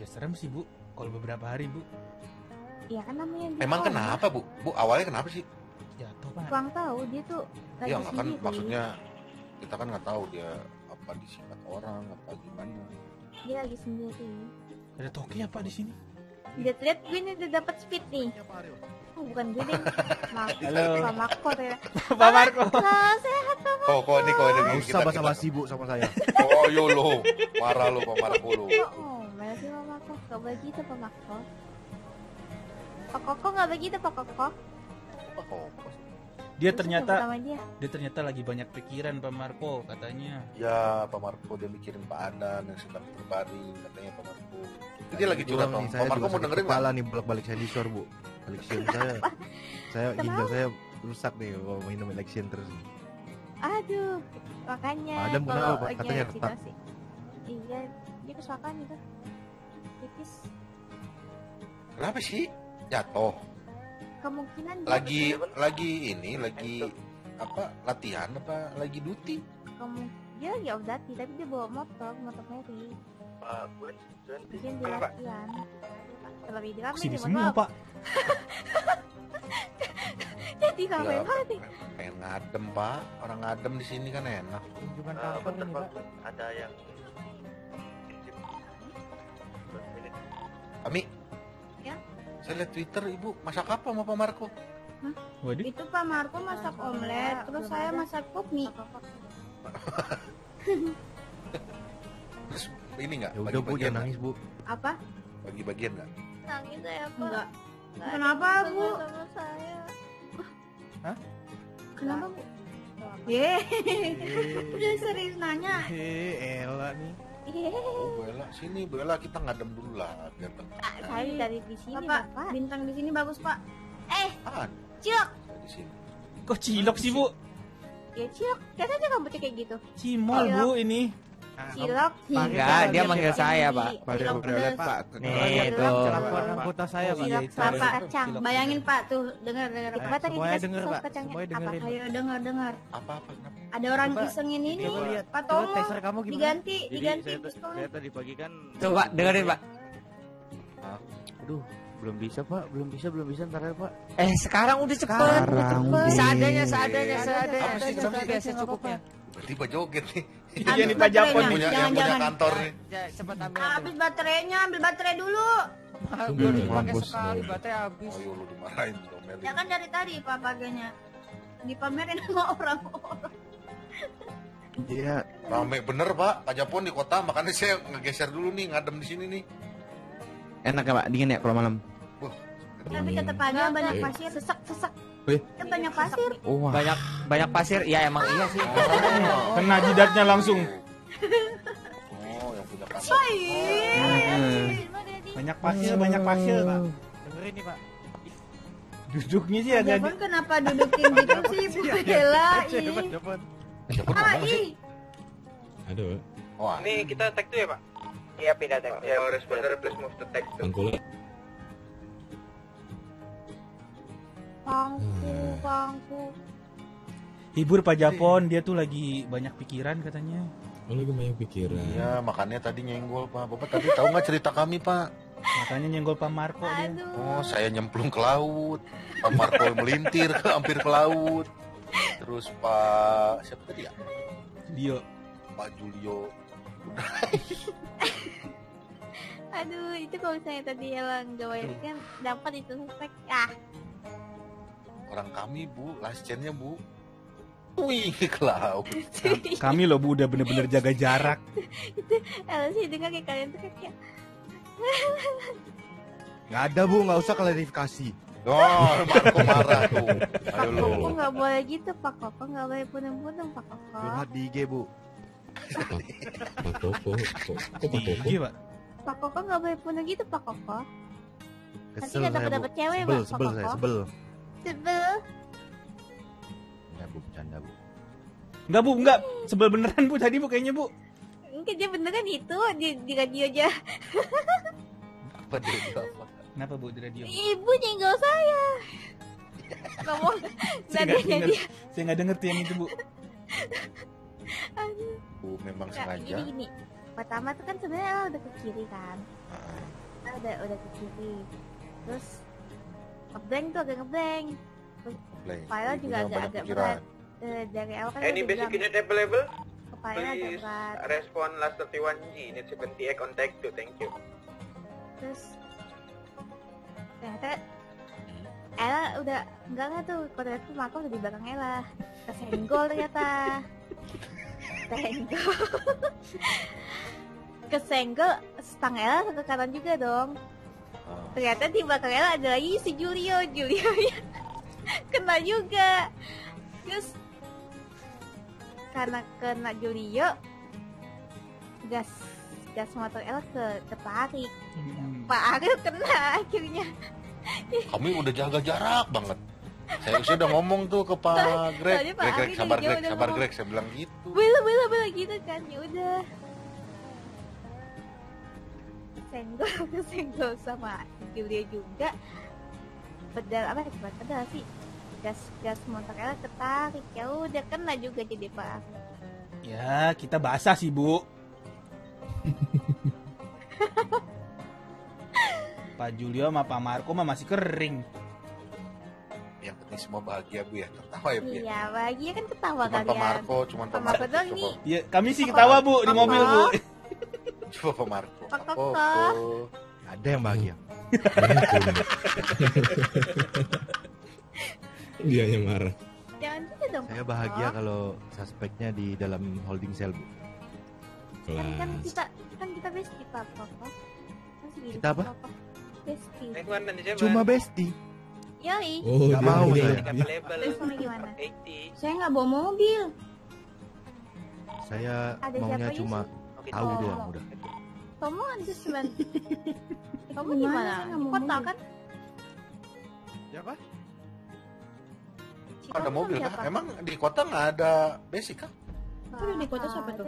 Ya serem sih Bu, kalau beberapa hari Bu. Iya kan namanya dia. Emang kenapa Bu? Bu awalnya kenapa sih? Jatuh Pak. Kurang tahu dia tuh. Iya kan maksudnya kita kan nggak tahu dia apa disingkat orang apa gimana. Dia lagi sendiri. Ada toki apa di sini? Lihat-lihat gue ini udah dapat speed nih. Oh, bukan gue deh. Maaf. Halo Pak Marco ya. Pak Marco. Halo, sehat Pak Marco. Kok nih kok ini sama-sama sibuk sama saya. Oh yo lo, parah lo Pak Marco lo. Oh, mana sih Pak Marco? Gak begitu Pak Marco. Pak Koko gak begitu Pak Koko. Pak Koko. Dia ternyata lagi banyak pikiran Pak Marco katanya. Ya Pak Marco dia mikirin Pak Adam yang sedang terbaring katanya Pak Marco. Jadi dia lagi curhat nih, Pak Marco mau dengerin malah nih bolak-balik sensor Bu. Election saya ginjal saya rusak nih kalau minum election terus. Aduh, makanya. Pak Adam kenapa katanya retak? Iya, dia kesukaan itu. Tipis. Kenapa sih? Jatuh. Kemungkinan lagi apa latihan apa lagi duty? Dia lagi off duty tapi dia bawa motor Mary. Pak Gwen, bikin dia latihan. Terlebih dalam sini semua Pak. Jadi sampai mati. Pengen ngadem Pak, orang ngadem di sini kan enak. Cuma ada yang kami. Ya. Saya lihat Twitter Ibu masak apa sama Pak Marco? Hah? Waduh. Itu Pak Marco masak omelet, terus saya masak kopi. Terus ini enggak? Udah Bu jangan nangis Bu. Apa? Bagi-bagian enggak? Nangis saya Pak. Enggak. Kenapa Bu? Sama saya. Hah? Kenapa Bu? Ye. Udah serius nanya. Eh, Ella nih. Oh, Bu Ella, sini Bu Ella kita ngadem dulu lah biar Pak, saya dari di sini Pak. Bintang di sini bagus Pak. Cilok. Di sini. Kok cilok sih Bu? Ya cilok, katanya rambutnya kayak gitu. Cimol Bu ini. Cilok. Enggak, dia manggil saya Pak. Cilok bener Pak. Nih itu. Anggota saya Pak. Bapak kacang. Bayangin Pak tuh, dengar. Semuanya denger Pak. Semuanya dengerin. Ayo dengar. Apa kenapa? Ada orang iseng ini nih. Pak Tomo. Diganti. Saya tadi pagi kan. Coba dengerin Pak. Aduh, belum bisa Pak, ntar ya Pak. Sekarang udah cepet. Seadanya. Secukupnya. Tiba joget nih. Iya nih Pak Japon punya kantor nih. Cepat ambil. Habis baterainya, ambil baterai dulu. Baru dipakai sekali baterai habis. Oh, lu dimarahin dong. Ya kan dari tadi Pak paginya. Dipamerin sama orang-orang. Iya, rame bener Pak Japon di kota, makanya saya ngegeser dulu nih, ngadem di sini nih. Enak ya Pak, dingin ya kalau malam. Wah. Tapi tetap aja banyak pasir, sesek. Kan banyak pasir. Banyak pasir. Ya emang iya sih. Kena jidatnya langsung. Oh, yang punya pasir. Banyak pasir, Pak. Dengerin nih, Pak. Duduknya sih agak. Japon kenapa dudukin gitu sih, Bu Ella? Japon. Aduh. Oh, ini kita tag tuh ya, Pak? Iya, pindah tag. Ya, responder please move to tag. Pangku. Hibur Pak Japon, dia tuh lagi banyak pikiran katanya. Oh, lagi banyak pikiran. Iya, makanya tadi nyenggol Pak. Bapak tadi tahu nggak cerita kami Pak? Makanya nyenggol Pak Marco dia. Oh, saya nyemplung ke laut. Pak Marco melintir hampir ke laut. Terus Pak siapa tadi ya? Pak Julio. Aduh, itu kalau saya tadi Eleng gawain kan dapat itu suspek. Orang kami Bu, last chance-nya Bu. Wih, ke laut. Kami loh Bu udah bener-bener jaga jarak. Itu sih dengar kayak kalian tuh kayak. Nggak ada Bu, nggak usah klarifikasi. Oh, Marco marah tuh. Pak Koko nggak boleh gitu, Pak Koko nggak boleh punung-punung Pak Koko. Curhat di IG Bu. Pak Koko, Pak Koko nggak boleh punung gitu Pak Koko. Nanti nggak dapat cewek Pak Koko. Sebel. Enggak Bu, bercanda Bu. Enggak Bu. Sebel beneran Bu tadi Bu kayaknya Bu. Enggak dia beneran itu di radio aja. Apa dia apa? Kenapa Bu di radio? Ibu nyenggol saya. Ngomong nadanya dia. Saya enggak denger yang itu Bu. Bu memang sengaja. Ini. Pertama tuh kan sebenarnya udah ke kiri kan. Kita udah ke TV. Terus ngeblank tuh, agak ngeblank. File juga agak berat. Dari awal kan ini basic unit available. Please respon last 31G unit 78 on take 2, thank you. Terus ternyata Ella udah enggak tuh, kodratku Marco udah di belakang Ella. Kesenggol ternyata. Kesenggol. Kesenggol stang Ella ke kanan juga dong. Ternyata di belakang Ella ada lagi si Julio. Julio ya kena juga. Terus karena kena Julio, gas motor Ella ke Pak Aryo. Pak Aryo kena akhirnya. Kami udah jaga jarak banget. Saya udah ngomong tuh ke Pak Greg. Greg, sabar Greg, sabar Greg, saya bilang gitu. Bila gitu kan, ya udah. Senggol sama Julia juga. Pedal apa? Cepat pedal sih. Gas motor Ella ketarik, ya udah kena juga jadi Pak. Ya kita basah sih Bu. Pak Julio sama Pak Marco mah masih kering. Yang penting semua bahagia Bu ya, tertawa ya Bu. Iya bahagia kan ketawa kalian. Pak Marco, cuman Pak Marco doang ini. Iya kami sih ketawa Bu di mobil Bu. Coba Pak Marco. Pak Koko. Ada yang bahagia. Dia yang marah. Jangan gitu dong. Saya bahagia kalau suspeknya di dalam holding cell Bu. Kan kita bestie Pak Koko. Kita apa? Bestie. Cuma bestie. Yoi. Oh, gak mau ya. Saya nggak bawa mobil. Saya maunya cuma tahu doang udah. Kamu anjir cuman. Kamu gimana? Kota kan? Siapa? Ada mobil kah? Emang di kota nggak ada basic kah? Itu di kota siapa tuh?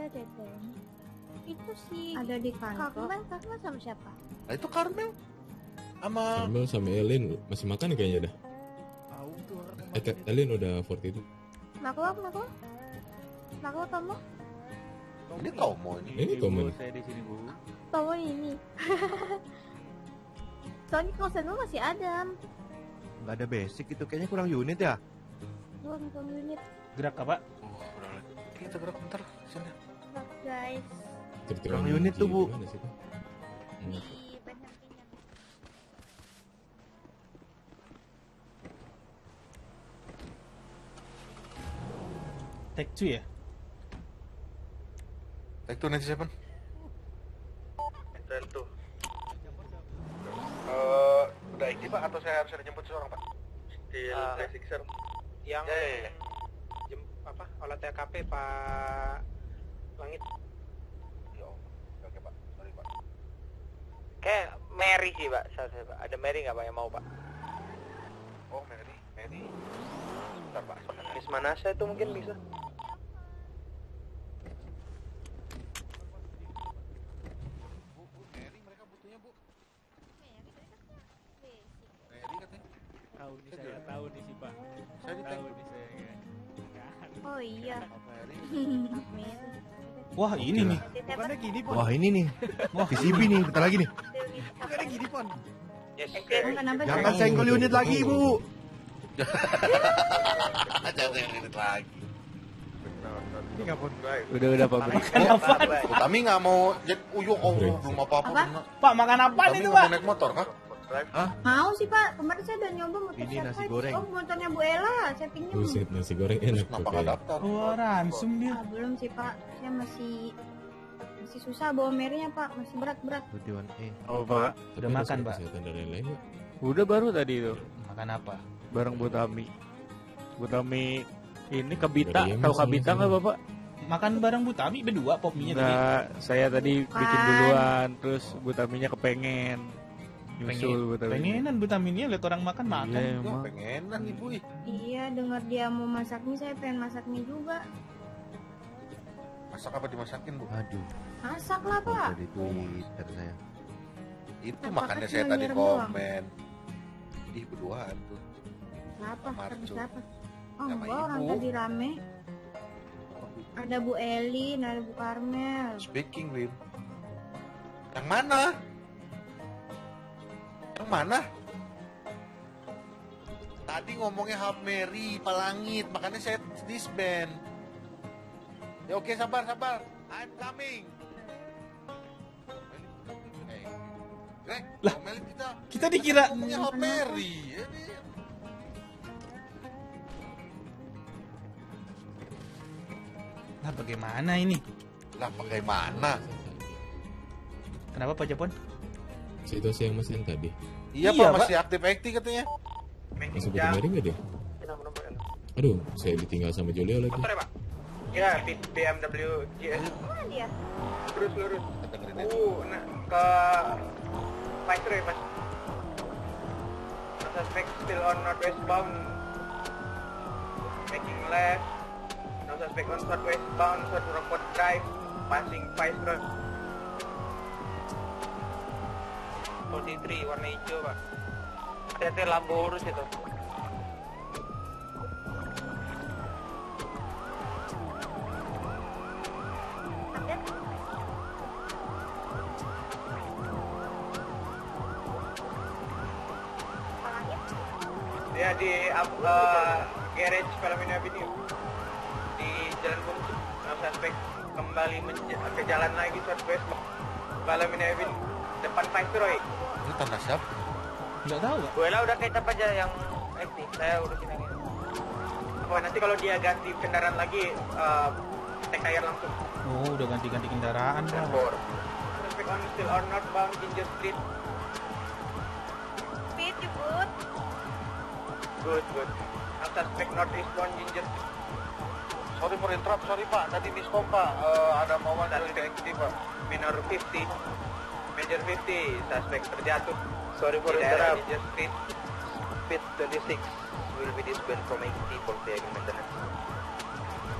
Itu sih ada di kantor. Carmel sama siapa? Nah, itu Carmel sama Elin masih makan kayaknya dah. Elin udah 40 itu. Marco Tomo. Ini Tomo ini. Ini Tomo. Saya di sini Bu. Tomo ini. Soalnya kosan lu masih ada. Nggak ada basic itu kayaknya kurang unit ya. Kurang unit. Gerak apa? Kita gerak bentar sini. Guys. Kurang unit tuh Bu. Take 2 ya? Take 2 97. Mental 2. Udah ini Pak atau saya harus ada jemput seorang Pak? Di Sixer yang olah TKP Pak Langit. Oke Pak, sorry Pak. Kayak Mary sih Pak, saya Pak. Ada Mary nggak Pak yang mau Pak? Oh Mary. Bentar Pak, Miss Manasa itu mungkin bisa. Wah ini nih. Bukannya gini Pon. Wah ini nih. PCB nih, bentar lagi nih. Bukannya gini Pon. Jangan senggol unit lagi Bu. Jangan senggol unit lagi. Ini gak Pon. Udah Pak. Makan apa? Kami gak mau. Uyuh belum apa-apa. Pak makan apa itu Pak? Kami naik motor kah? Mau sih Pak, kemarin saya udah nyoba motor ini nasi goreng. Oh motornya Bu Ella, saya pinjam. Buset nasi goreng enak. Kenapa nggak daftar? Oh ransum dia. Belum sih Pak, saya masih susah bawa Mary-nya Pak, masih berat. Oh Pak, udah makan Pak? Udah baru tadi itu. Makan apa? Bareng Bu Tami. Bu Tami ini Kabita, tahu Kabita nggak Bapak? Makan bareng Bu Tami berdua popminya tadi. Saya tadi bikin duluan, terus Bu Taminya kepengen. Pengenan Bu Tami ini lihat orang makan. Iya, pengenan Ibu. Iya, dengar dia mau masak mie, saya pengen masak mie juga. Masak apa dimasakin Bu? Aduh. Masak lah Pak. Jadi Twitter saya. Itu makannya saya tadi komen. Jadi berduaan tuh. Kenapa? Kenapa? Oh, orang tadi rame. Ada Bu Elin, ada Bu Carmel. Speaking with. Yang mana? Yang mana? Tadi ngomongnya Half Mary, Palangit, makanya saya disband. Ya oke, sabar. I'm coming. Hey. Greg, lah, kita dikira ngomongnya Half Mary. Lah bagaimana ini? Lah bagaimana? Kenapa Pak Japon? Situasi yang mesin tadi. Iya Pak, masih aktif katanya. Masih berdiri nggak dia? Aduh, saya ditinggal sama Julia lagi. Motor ya Pak? Ya, BMW GS. Mana dia? Lurus. Nah, ke Fighter ya Mas. Suspect still on northwestbound. Making left. No suspect on southwestbound, south Rockport Drive. Passing Fighter. 43 warna hijau Pak. Hati-hati lampu urus itu. Dia di garage Palomino Avenue di Jalan Bungsu. Suspek kembali ke jalan lagi southwest Palomino Avenue depan Viceroy. Itu tanda siapa? Nggak tahu. Bu Ella udah ketap aja yang aktif. Saya urusin yang ini. Oh, nanti kalau dia ganti kendaraan lagi, TKR langsung. Oh, udah ganti kendaraan. Transport. Traffic on still or not bound Ginger Street. Speed you good? Good. After speed not eastbound Ginger Street. Sorry for interrupt, sorry Pak. Tadi miskom Pak. Ada mauan dari aktif Pak. Minor 50, major 50, suspek terjatuh. Sorry for the interrupt. Speed 26 will be disbanded from 80 for vehicle maintenance.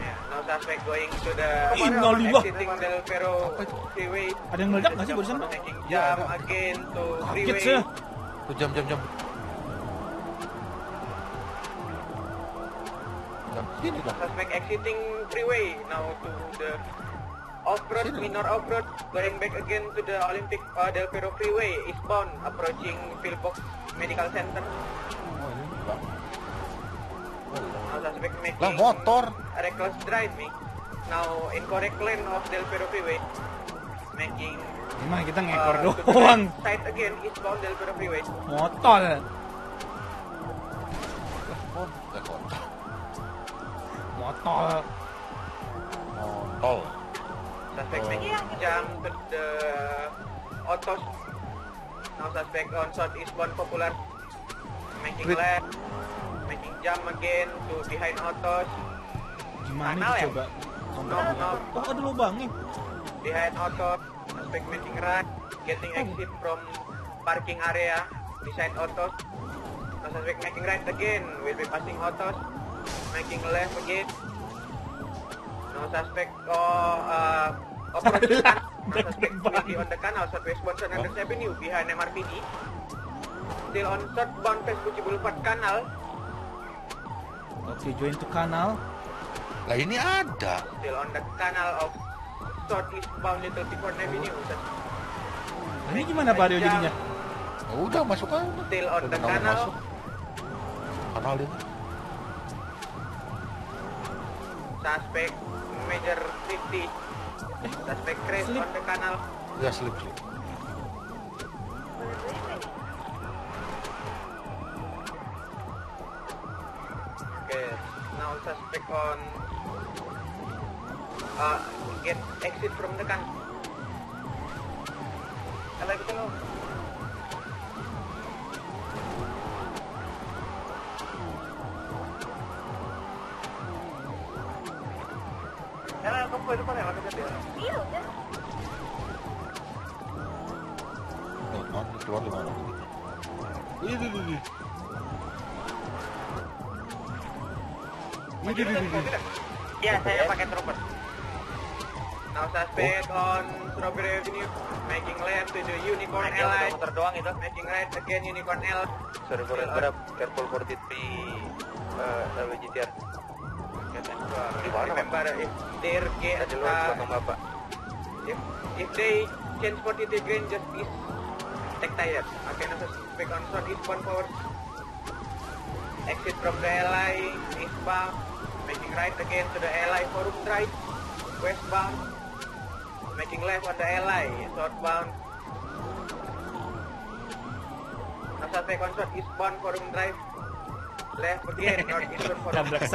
Yeah, no suspect going to the exiting Del Perro Freeway. Ada yang meledak nggak sih barusan Pak? Jam again to freeway. Kaget saya. Tuh jam. Sini Pak. Suspect exiting freeway now to the off-road, minor off-road, going back again to the Olympic Del Perro Freeway, eastbound, approaching Philbox Medical Center. Lah motor! Reckless driving, now incorrect lane of Del Perro Freeway, making... Emang kita ngekor doang! Side again, eastbound Del Perro Freeway. Motor! Motor! Suspect making jump to the autos. Now suspect on southeastbound Popular. Making left. Making jump again to behind autos. Gimana itu coba? Oh ada lubangnya. Behind autos. Suspect making right. Getting exit from parking area. Behind autos. Now suspect making right again. Will be passing autos. Making left again. No suspect operating will be on the canal southwestbound San Andres Avenue behind MRPD. Still on southbound Vespucci Boulevard Canal. Okay, join to canal. Lah ini ada. Still on the canal of southeastbound Little Bighorn Avenue. Ini gimana Pak Aryo jadinya? Udah masuk aja. Still on the canal. Canal itu. Suspek major 50. Suspek crash on the canal. Ya slip. Okay, now suspek on get exit from the canal. Kalau gitu loh. Kamu depan ya, iya udah. Keluar di mana? Ini. Ya, saya pakai trooper. Now suspect on Strawberry Avenue, making left to the Unicorn Airline. Motor doang itu. Making right again Unicorn L. Sorry for interrupt. Careful for the GTR. Remember if their gear if they change 40 degrees just east Check tire. Okay, now back on short, inbound forward. Exit from the LI, eastbound. Making right again to the LI forum drive, westbound. Making left on the LI, southbound. Now back on short, eastbound forum drive. Left again, northeastbound forum drive.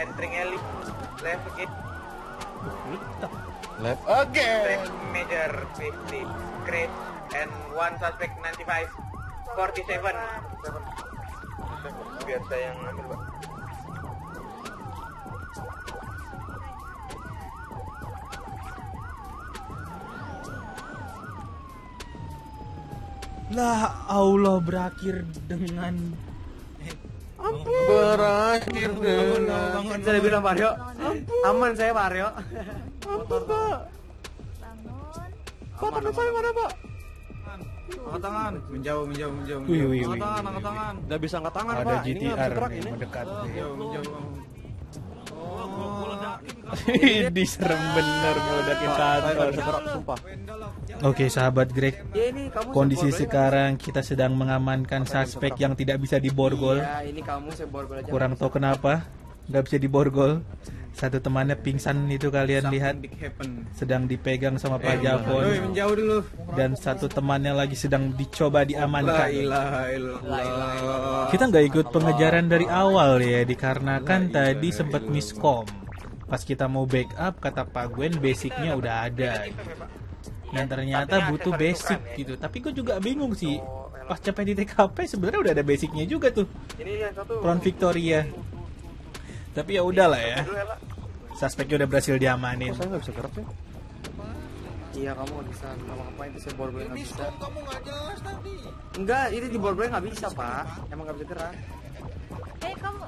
Entering LI, left again. Left again. Major 50, great, and one suspect 95, 47. Biar saya yang ambil, Pak. Lah, Allah berakhir dengan. Berakhir dengan. Saya bilang Pak Aryo, aman saya Pak Aryo. Ampun Pak. Pak tangan saya mana Pak? Angkat tangan, menjauh. Angkat tangan. Gak bisa angkat tangan Pak. Ada GTR yang mendekat. Menjauh. Oh, gue ledakin. Ini serem bener gue ledakin kantor. Oke sahabat Greg, kondisi sekarang kita sedang mengamankan suspek yang tidak bisa diborgol. Kurang tahu kenapa nggak bisa diborgol. Satu temannya pingsan itu kalian lihat, sedang dipegang sama Pak Javon. Dan satu temannya lagi sedang dicoba diamankan. Kita nggak ikut pengejaran dari awal ya, dikarenakan tadi sempat miskom. Pas kita mau backup, kata Pak Gwen basicnya udah ada. Dan ternyata butuh basic gitu. Tapi gue juga bingung sih, pas capek di TKP sebenarnya udah ada basicnya juga tuh, Crown Victoria. Tapi ya udahlah ya, suspeknya udah berhasil diamanin. Saya nggak bisa gerak ya? Iya, kamu nggak bisa ngapa-ngapain, bisa borbleng nggak bisa. Enggak, itu di borbleng nggak bisa Pak, emang nggak bisa gerak. Eh kamu.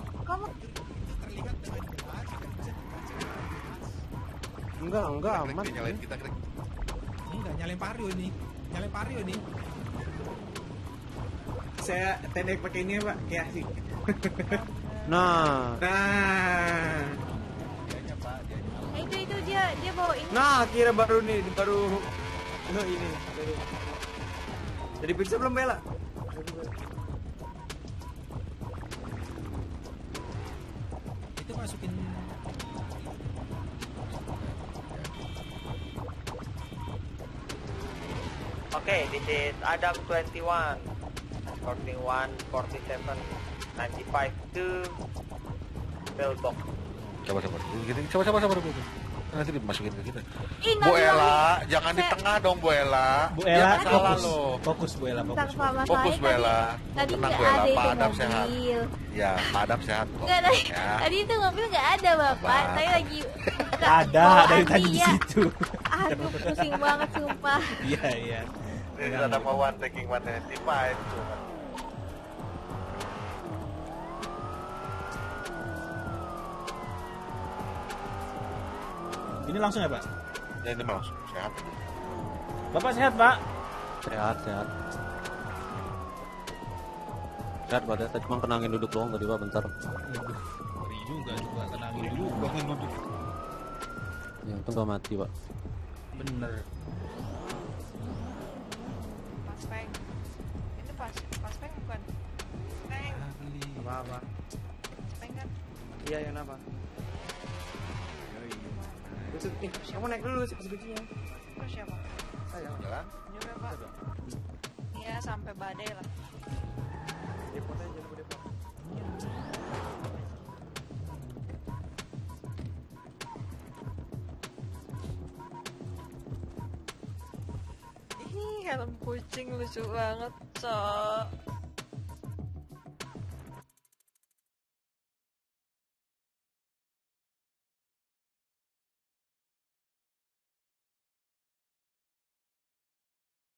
Enggak aman. Nyalain kita Greg. Enggak, nyalain Pak Aryo ini. Saya tendek pakainya Pak, kayak asik. Nah. Itu dia bawa ini. Nah, kira baru. Nah, ini. Jadi bisa belum Bella? Itu masukin. Okay, this is Adam 21, 41, 47, 95 to Philbox. Coba. Nanti dimasukin ke kita. Bu Ella, jangan di tengah dong Bu Ella. Bu Ella, fokus Bu Ella. Tenang Bu Ella, Pak Adam sehat. Ya, Pak Adam sehat kok. Tadi itu mobil nggak ada Bapak. Saya lagi. Ada yang tadi di situ. Aduh, pusing banget sumpah. Iya. Ini ada one taking 195 tuh. Ini langsung ya Pak? Ya ini langsung, sehat. Bapak sehat Pak? Sehat Pak, tadi cuma kenangin duduk doang tadi Pak, bentar. Ngeri juga kenangin duduk. Yang itu gak mati Pak. Bener. Paspeng. Itu paspeng bukan? Paspeng. Apa-apa? Paspeng kan? Iya, yang apa? Kamu naik dulu sebetulnya. Terus siapa? Saya jalan. Nyuruh Pak. Iya sampai badai lah. Depot aja dulu Depot. Ih helm kucing lucu banget cok.